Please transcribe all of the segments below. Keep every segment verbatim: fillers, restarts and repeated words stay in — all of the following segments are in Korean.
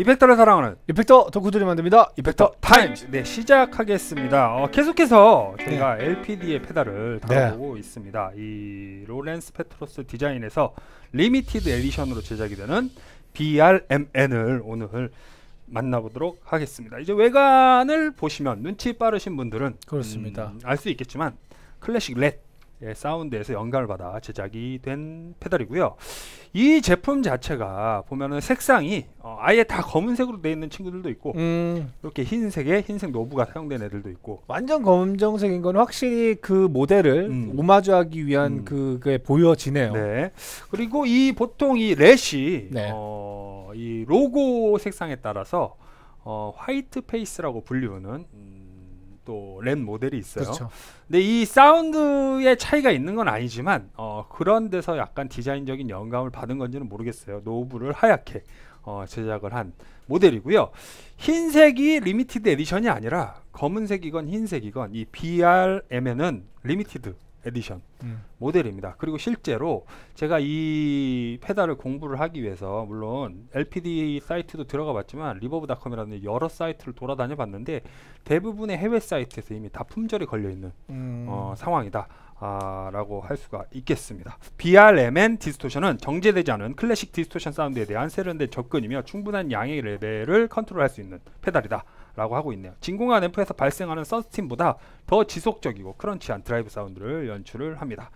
이펙터를 사랑하는 이펙터 덕후들이 만듭니다. 이펙터 타임즈. 네, 시작하겠습니다. 어, 계속해서 저희가 네. 엘피디의 페달을 다뤄보고 네. 있습니다. 이 로렌스 페트로스 디자인에서 리미티드 에디션으로 제작이 되는 비알엠엔을 오늘 만나보도록 하겠습니다. 이제 외관을 보시면 눈치 빠르신 분들은 그렇습니다. 음, 알 수 있겠지만 클래식 렛 예, 사운드에서 영감을 받아 제작이 된 페달이고요. 이 제품 자체가 보면은 색상이 어, 아예 다 검은색으로 되어 있는 친구들도 있고 음. 이렇게 흰색에 흰색 노브가 사용된 애들도 있고 완전 검정색인 건 확실히 그 모델을 음. 오마주하기 위한 음. 그게 보여지네요. 네. 그리고 이 보통 이 렛이 네. 어, 이 로고 색상에 따라서 어, 화이트 페이스라고 불리우는 음, 또 렌 모델이 있어요. 그렇죠. 근데 이 사운드의 차이가 있는 건 아니지만 어, 그런 데서 약간 디자인적인 영감을 받은 건지는 모르겠어요. 노브를 하얗게 어, 제작을 한 모델이고요. 흰색이 리미티드 에디션이 아니라 검은색이건 흰색이건 이 비알엠엔은 리미티드 에디션 음. 모델입니다. 그리고 실제로 제가 이 페달을 공부를 하기 위해서 물론 엘피디 사이트도 들어가 봤지만 리버브닷컴이라는 여러 사이트를 돌아다녀 봤는데 대부분의 해외 사이트에서 이미 다 품절이 걸려있는 음. 어, 상황이다 아, 라고 할 수가 있겠습니다. 비알엠엔 디스토션은 정제되지 않은 클래식 디스토션 사운드에 대한 세련된 접근이며 충분한 양의 레벨을 컨트롤할 수 있는 페달이다 라고 하고 있네요. 진공한 앰프에서 발생하는 선스팀보다 더 지속적이고 크런치한 드라이브 사운드를 연출을 합니다.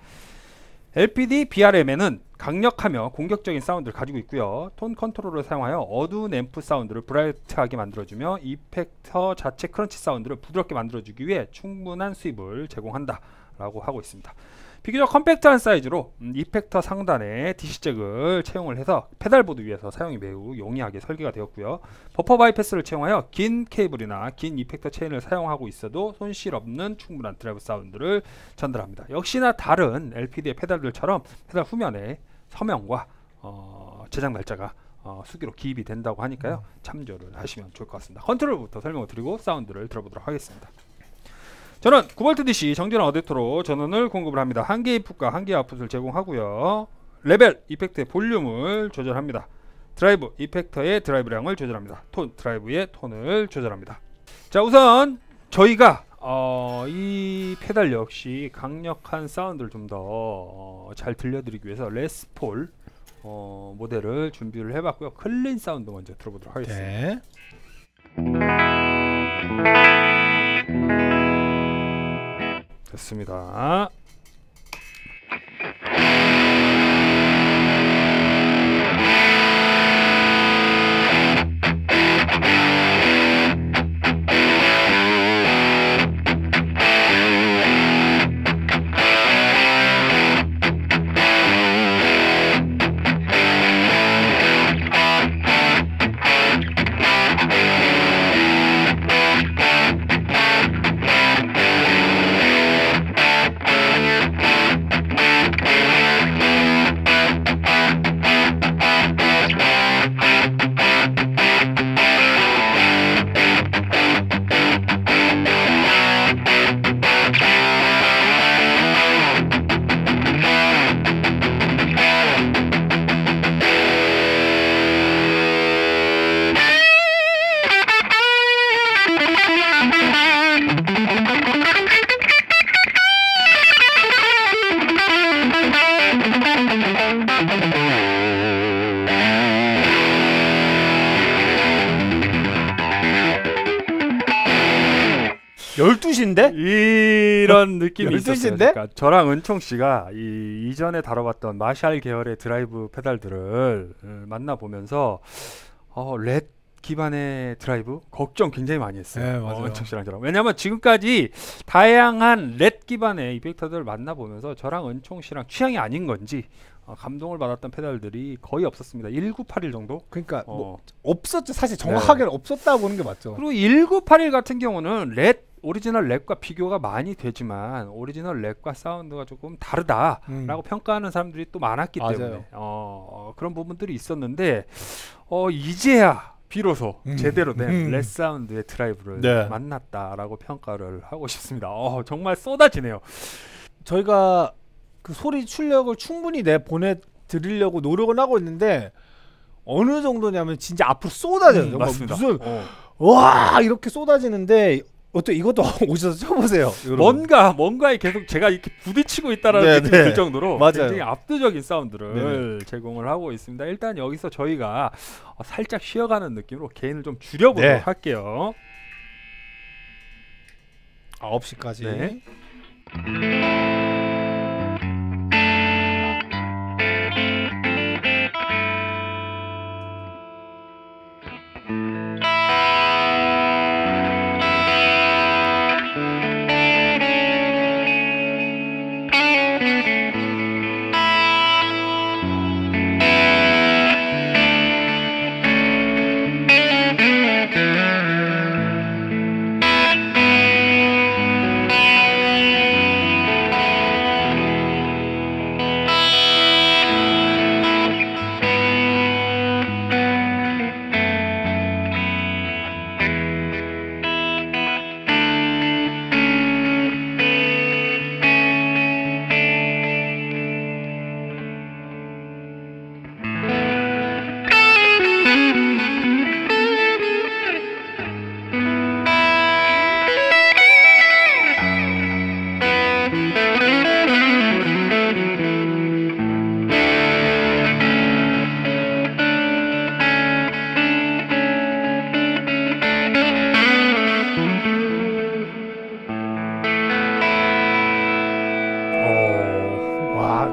엘피디 비알엠엔은 강력하며 공격적인 사운드를 가지고 있고요. 톤 컨트롤을 사용하여 어두운 앰프 사운드를 브라이트하게 만들어주며 이펙터 자체 크런치 사운드를 부드럽게 만들어주기 위해 충분한 수입을 제공한다 라고 하고 있습니다. 비교적 컴팩트한 사이즈로 음, 이펙터 상단에 디시잭을 채용을 해서 페달보드 위에서 사용이 매우 용이하게 설계가 되었고요. 버퍼 바이패스를 채용하여 긴 케이블이나 긴 이펙터 체인을 사용하고 있어도 손실 없는 충분한 드라이브 사운드를 전달합니다. 역시나 다른 엘피디의 페달들처럼 페달 후면에 서명과 어, 제작 날짜가 어, 수기로 기입이 된다고 하니까요. 참조를 하시면 좋을 것 같습니다. 컨트롤부터 설명을 드리고 사운드를 들어보도록 하겠습니다. 저는 구볼트 디씨 정제된 어댑터로 전원을 공급을 합니다. 한 개의 풋과 한 개의 아웃풋을 제공하고요. 레벨 이펙트의 볼륨을 조절합니다. 드라이브 이펙터의 드라이브량을 조절합니다. 톤 드라이브의 톤을 조절합니다. 자, 우선 저희가 어, 이 페달 역시 강력한 사운드를 좀 더 잘 어, 들려드리기 위해서 레스폴 어, 모델을 준비를 해봤고요. 클린 사운드 먼저 들어보도록 하겠습니다. 네. 됐습니다. 열두 시인데? 이런 느낌이 있었어요. 그러니까 저랑 은총씨가 이, 이전에 다뤄봤던 마샬 계열의 드라이브 페달들을 만나보면서 어, 렛 기반의 드라이브 걱정 굉장히 많이 했어요. 네, 맞아요. 어, 은총씨랑 저랑. 왜냐면 지금까지 다양한 렛 기반의 이펙터들을 만나보면서 저랑 은총씨랑 취향이 아닌 건지 어, 감동을 받았던 페달들이 거의 없었습니다. 천구백팔십일 정도? 그러니까 어. 뭐 없었죠. 사실 정확하게는 네. 없었다 보는 게 맞죠. 그리고 천구백팔십일 같은 경우는 렛 오리지널 랩과 비교가 많이 되지만 오리지널 랩과 사운드가 조금 다르다라고 음. 평가하는 사람들이 또 많았기 맞아요. 때문에 어, 그런 부분들이 있었는데 어, 이제야 비로소 음. 제대로 된 음. 랩 사운드의 드라이브를 네. 만났다라고 평가를 하고 싶습니다. 어, 정말 쏟아지네요. 저희가 그 소리 출력을 충분히 내보내드리려고 노력을 하고 있는데 어느 정도냐면 진짜 앞으로 쏟아져요. 음, 맞습니다. 무슨 어. 와 이렇게 쏟아지는데 어때 이것도 오셔서 쳐보세요. 여러분. 뭔가 뭔가에 계속 제가 이렇게 부딪히고 있다라는 네, 느낌이 네. 들 정도로 맞아요. 굉장히 압도적인 사운드를 네. 제공을 하고 있습니다. 일단 여기서 저희가 살짝 쉬어가는 느낌으로 게인을 좀 줄여보도록 네. 할게요. 아홉 시까지. 네.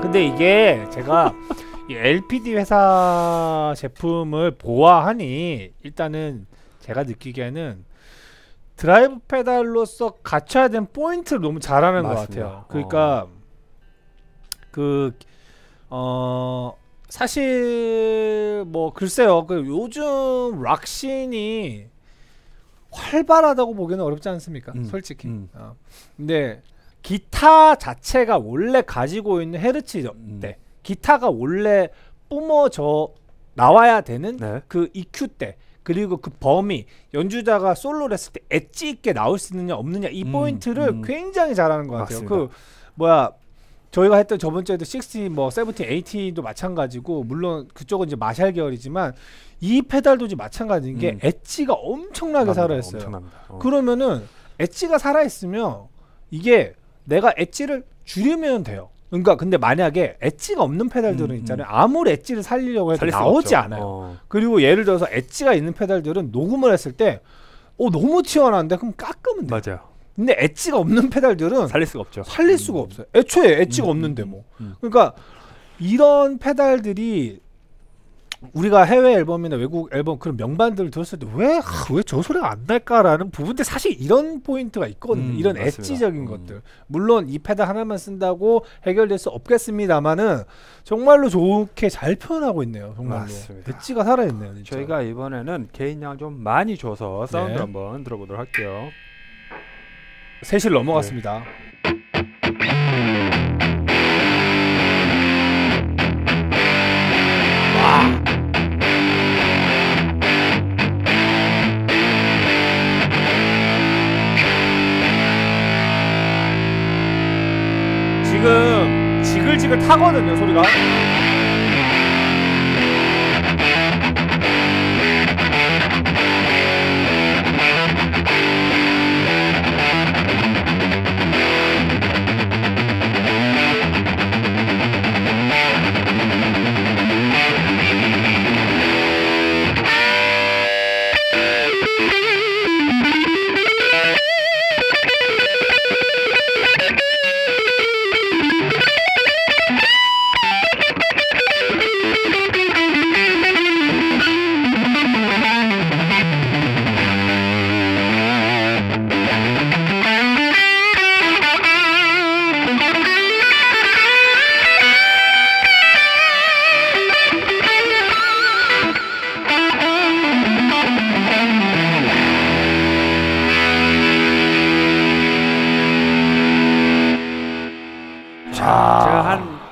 근데 이게 제가 이 엘피디 회사 제품을 보아하니 일단은 제가 느끼기에는 드라이브 페달로서 갖춰야 되는 포인트를 너무 잘하는 맞습니다. 것 같아요. 그러니까 어. 그 어, 사실 뭐 글쎄요. 그 요즘 락신이 활발하다고 보기는 어렵지 않습니까? 음, 솔직히. 음. 어. 근데 기타 자체가 원래 가지고 있는 헤르츠 음. 때 기타가 원래 뿜어져 나와야 되는 네. 그 이큐 때 그리고 그 범위 연주자가 솔로를 했을 때 엣지 있게 나올 수 있느냐 없느냐 이 음. 포인트를 음. 굉장히 잘하는 것 같아요. 맞습니다. 그 뭐야 저희가 했던 저번 주에도 식스, 뭐 세븐틴, 에이틴도 마찬가지고 물론 그쪽은 이제 마샬 계열이지만 이 페달도 이제 마찬가지인 음. 게 엣지가 엄청나게 살아있어요. 엄청납니다. 어. 그러면은 엣지가 살아있으면 이게 내가 엣지를 줄이면 돼요. 그러니까 근데 만약에 엣지가 없는 페달들은 음, 있잖아요. 아무리 엣지를 살리려고 해도 나오지 없죠. 않아요. 어. 그리고 예를 들어서 엣지가 있는 페달들은 녹음을 했을 때 어, 너무 튀어나는데 그럼 깎으면 돼요. 맞아요. 근데 엣지가 없는 페달들은 살릴 수가 없죠. 살릴 수가 음. 없어요. 애초에 엣지가 음, 없는데 뭐. 음. 그러니까 이런 페달들이 우리가 해외 앨범이나 외국 앨범 그런 명반들을 들었을 때 왜 왜 저 소리가 안 날까라는 부분인데 사실 이런 포인트가 있거든요. 음, 이런 맞습니다. 엣지적인 음. 것들 물론 이 페달 하나만 쓴다고 해결될 수 없겠습니다만은 정말로 좋게 잘 표현하고 있네요. 정말로 맞습니다. 엣지가 살아있네요. 진짜. 저희가 이번에는 개인 양 좀 많이 줘서 사운드 네. 한번 들어보도록 할게요. 셋을 넘어갔습니다. 네. 지금 지글지글 타거든요, 소리가.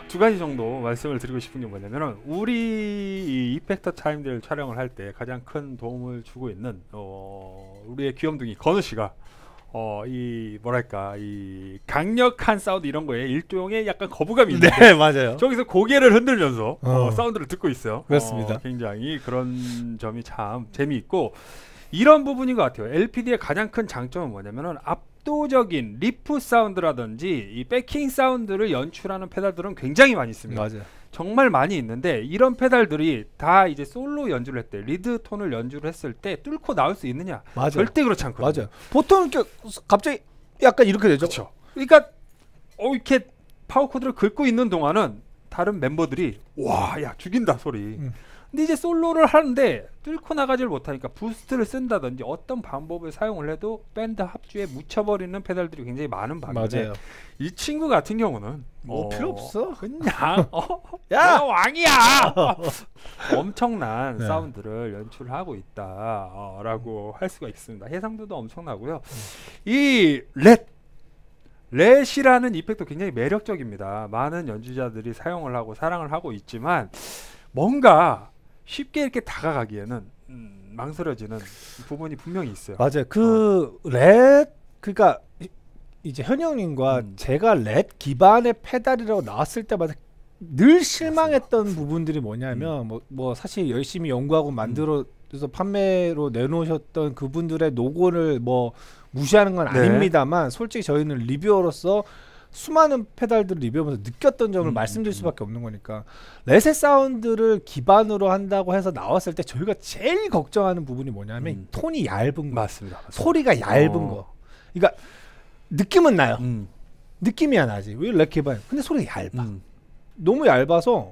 두 가지 정도 말씀을 드리고 싶은 게 뭐냐면은 우리 이펙터 타임들 촬영을 할 때 가장 큰 도움을 주고 있는 어 우리의 귀염둥이 건우 씨가 어, 이 뭐랄까 이 강력한 사운드 이런 거에 일종의 약간 거부감이 있는데 네, 맞아요. 저기서 고개를 흔들면서 어. 어, 사운드를 듣고 있어요. 그렇습니다. 어, 굉장히 그런 점이 참 재미있고 이런 부분인 것 같아요. 엘피디의 가장 큰 장점은 뭐냐면은 압도적인 리프 사운드라든지 이 백킹 사운드를 연출하는 페달들은 굉장히 많이 있습니다. 맞아요. 정말 많이 있는데 이런 페달들이 다 이제 솔로 연주를 했을 때 리드 톤을 연주를 했을 때 뚫고 나올 수 있느냐? 맞아요. 절대 그렇지 않거든요. 맞아요. 보통 이렇게 갑자기 약간 이렇게 되죠. 그렇죠. 그러니까 어, 이렇게 파워 코드를 긁고 있는 동안은 다른 멤버들이 와, 야 죽인다 소리. 음. 근데 이제 솔로를 하는데 뚫고 나가질 못하니까 부스트를 쓴다든지 어떤 방법을 사용을 해도 밴드 합주에 묻혀버리는 페달들이 굉장히 많은 반면에 맞아요. 이 친구 같은 경우는 뭐 어, 필요 없어 그냥 어, 야 내가 왕이야 엄청난 네. 사운드를 연출하고 있다라고 음. 할 수가 있습니다. 해상도도 엄청나고요. 음. 이 렛 렛이라는 이펙트 굉장히 매력적입니다. 많은 연주자들이 사용을 하고 사랑을 하고 있지만 뭔가 쉽게 이렇게 다가가기에는 음, 망설여지는 부분이 분명히 있어요. 맞아요. 그 렛 어. 그러니까 이제 현영님과 음. 제가 렛 기반의 페달이라고 나왔을 때마다 늘 실망했던 맞습니다. 부분들이 뭐냐면 음. 뭐, 뭐 사실 열심히 연구하고 만들어서 음. 판매로 내놓으셨던 그분들의 노고를 뭐 무시하는 건 네. 아닙니다만 솔직히 저희는 리뷰어로서 수많은 페달들을 리뷰하면서 느꼈던 점을 음, 말씀드릴 수밖에 없는 거니까 렛의 사운드를 기반으로 한다고 해서 나왔을 때 저희가 제일 걱정하는 부분이 뭐냐면 음. 톤이 얇은 거 맞습니다, 맞습니다. 소리가 얇은 어. 거 그러니까 느낌은 나요. 음. 느낌이야 나지 왜 렛 기반 근데 소리가 얇아. 음. 너무 얇아서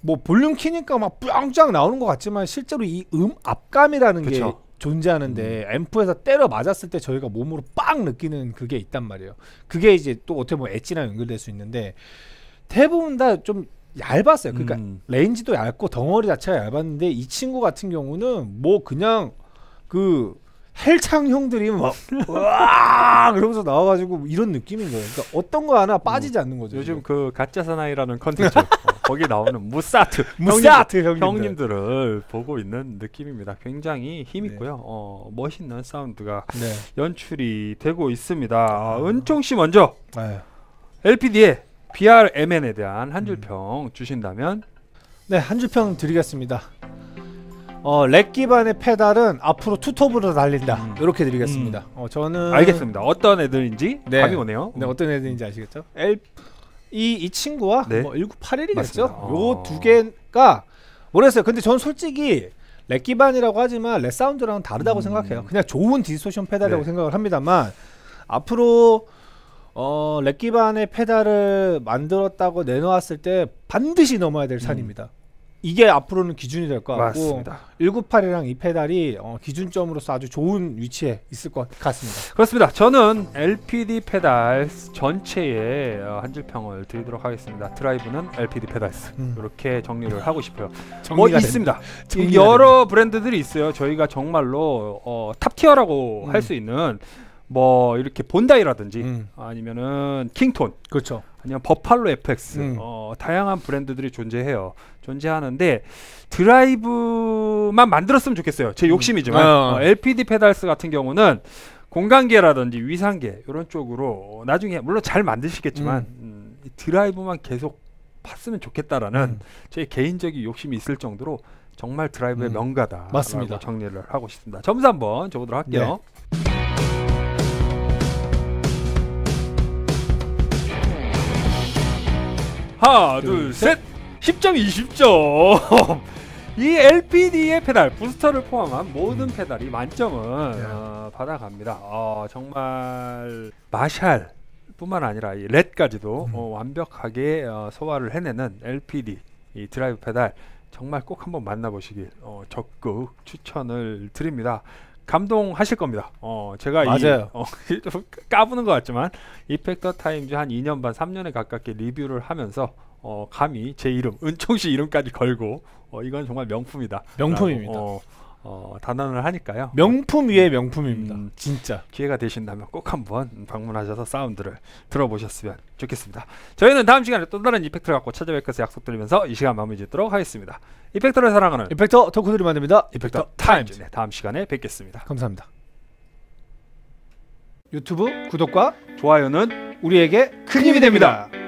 뭐 볼륨 키니까 막 뿅짱 나오는 것 같지만 실제로 이 음 압감이라는 그쵸. 게 존재하는데 음. 앰프에서 때려 맞았을 때 저희가 몸으로 빵 느끼는 그게 있단 말이에요. 그게 이제 또 어떻게 보면 엣지랑 연결될 수 있는데 대부분 다 좀 얇았어요. 그러니까 음. 레인지도 얇고 덩어리 자체가 얇았는데 이 친구 같은 경우는 뭐 그냥 그 헬창 형들이 막 으아 그러면서 나와가지고 이런 느낌인 거예요. 그러니까 어떤 거 하나 빠지지 음. 않는 거죠. 요즘 지금. 그 가짜 사나이라는 컨텐츠 거기 나오는 무사트, 무사트 형님들. 형님들을 보고 있는 느낌입니다. 굉장히 힘있고요. 네. 어, 멋있는 사운드가 네. 연출이 되고 있습니다. 아. 은총 씨 먼저 아유. 엘피디의 비알엠엔에 대한 한 줄평 음. 주신다면? 네, 한 줄평 드리겠습니다. 어, 렉 기반의 페달은 앞으로 투톱으로 달린다. 음. 이렇게 드리겠습니다. 음. 어, 저는 알겠습니다. 어떤 애들인지 네. 감이 오네요. 네, 음. 어떤 애들인지 아시겠죠? 엘... 이, 이 친구와 네. 뭐 천구백팔십일이겠죠? 요 두 개가 모르겠어요. 근데 전 솔직히 렉 기반이라고 하지만 렉 사운드랑은 다르다고 음. 생각해요. 그냥 좋은 디스토션 페달이라고 네. 생각을 합니다만 앞으로 어, 렉 기반의 페달을 만들었다고 내놓았을 때 반드시 넘어야 될 산입니다. 음. 이게 앞으로는 기준이 될 것 같고 맞습니다. 천구백팔십이랑 이 페달이 어, 기준점으로서 아주 좋은 위치에 있을 것 같습니다. 그렇습니다. 저는 엘피디 페달 전체에 어, 한 줄평을 드리도록 하겠습니다. 드라이브는 엘피디 페달스 음. 이렇게 정리를 하고 싶어요. 뭐 있습니다. 여러 됩니다. 브랜드들이 있어요. 저희가 정말로 어, 탑티어라고 음. 할 수 있는 뭐 이렇게 본다이라든지 음. 아니면은 킹톤 그렇죠. 아니면 버팔로 에프엑스 음. 어, 다양한 브랜드들이 존재해요. 존재하는데 드라이브만 만들었으면 좋겠어요. 제 욕심이지만 음. 어, 엘피디 페달스 같은 경우는 공간계라든지 위상계 이런 쪽으로 나중에 물론 잘 만드시겠지만 음. 음, 드라이브만 계속 팠으면 좋겠다라는 음. 제 개인적인 욕심이 있을 정도로 정말 드라이브의 음. 명가다. 맞습니다. 정리를 하고 싶습니다. 점수 한번 줘보도록 할게요. 네. 하나 둘 셋 십 점 이십 점 이 엘피디의 페달 부스터를 포함한 모든 페달이 만점은 네. 어, 받아갑니다. 어, 정말 마샬 뿐만 아니라 이 렛까지도 음. 어, 완벽하게 어, 소화를 해내는 엘피디 이 드라이브 페달 정말 꼭 한번 만나보시길 어, 적극 추천을 드립니다. 감동하실 겁니다. 어, 제가 맞아요. 이, 어, 까부는 것 같지만 이펙터 타임즈 한 이 년 반, 삼 년에 가깝게 리뷰를 하면서 어, 감히 제 이름, 은총씨 이름까지 걸고 어, 이건 정말 명품이다. 명품입니다. 라고, 어, 어, 단언을 하니까요. 명품 위에 명품입니다. 음, 진짜. 기회가 되신다면 꼭 한번 방문하셔서 사운드를 들어보셨으면 좋겠습니다. 저희는 다음 시간에 또 다른 이펙터를 갖고 찾아뵙겠습니다. 약속드리면서 이 시간 마무리 짓도록 하겠습니다. 이펙터를 사랑하는 이펙터 덕후들이 만듭니다. 이펙터, 이펙터 타임즈. 네, 다음 시간에 뵙겠습니다. 감사합니다. 유튜브 구독과 좋아요는 우리에게 큰 힘이 됩니다.